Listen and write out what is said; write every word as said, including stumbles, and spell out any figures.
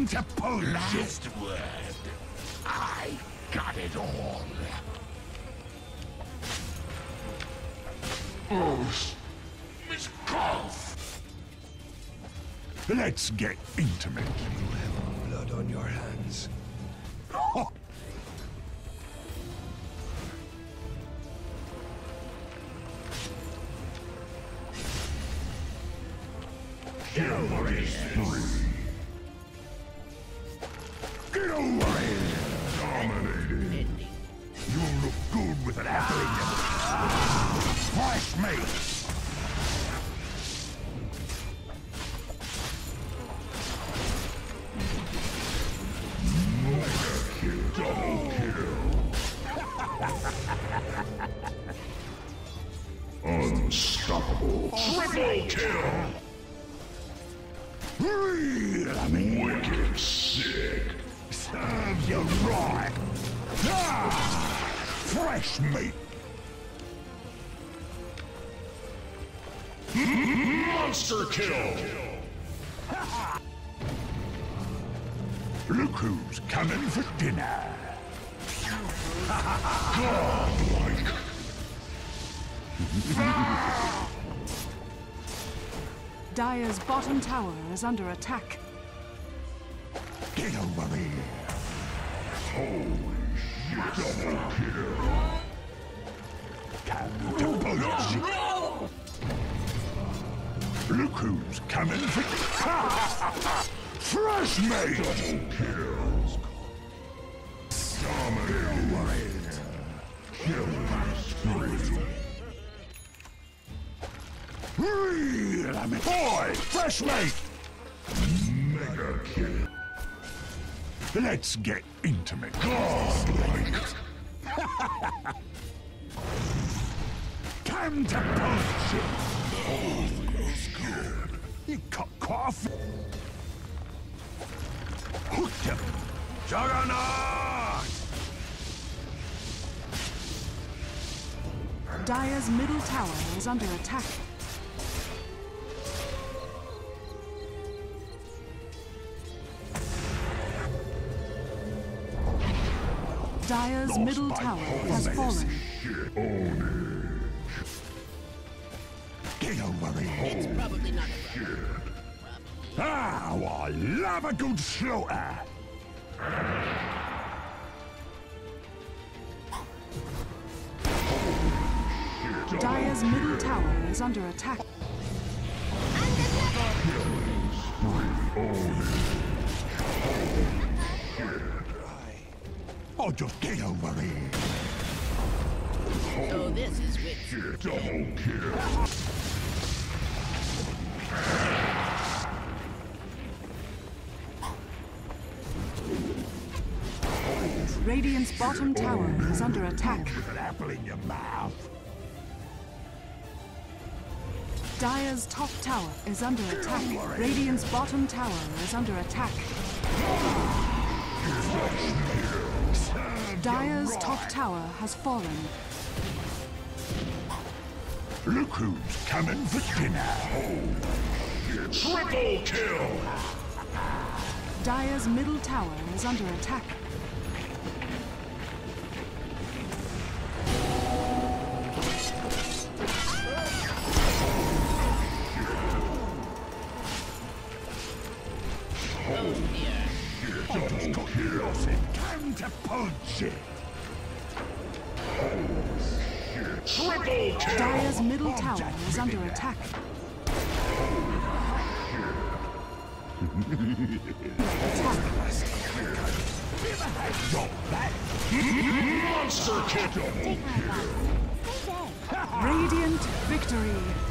Listen to Polish. Last word. I got it all. Oh, Miss Koff. Let's get intimate. You have blood on your hands. Oh. Cavalry is free. Get away! Dominated. You look good with an athlete. Flash me! Unstoppable. Triple kill. Really? Wicked sick. Serves you right. Ah, fresh meat. Monster kill. Look who's coming for dinner. Godlike. Dire's bottom tower is under attack. Get over here. Holy shit. Double kill. Come to bullets. No! Look who's coming for... Fresh mate! Double kills. Dominate. Killing spree. Real, I mean, boy, fresh mate. Mega kill. Let's get intimate. Godlike. Come to bullshit. Oh, that's good. You cut off. Hooked him. Juggernaut. Dire's middle tower is under attack. Dire's Lost middle tower has fallen. Get over here. It's probably not a problem. Ah, well, I love a good slaughter. Dire's middle tower is under attack. Oh, just get over here. Oh, this is shit. Double kill. Radiant's bottom tower is under attack. With an apple in your mouth. Dire's top tower is under attack. Radiant's bottom tower is under attack. Dire's top tower has fallen. Look who's coming for dinner. Holy shit. Triple kill! Dire's middle tower is under attack. Dire's middle tower is under attack. Monster kick. Radiant victory.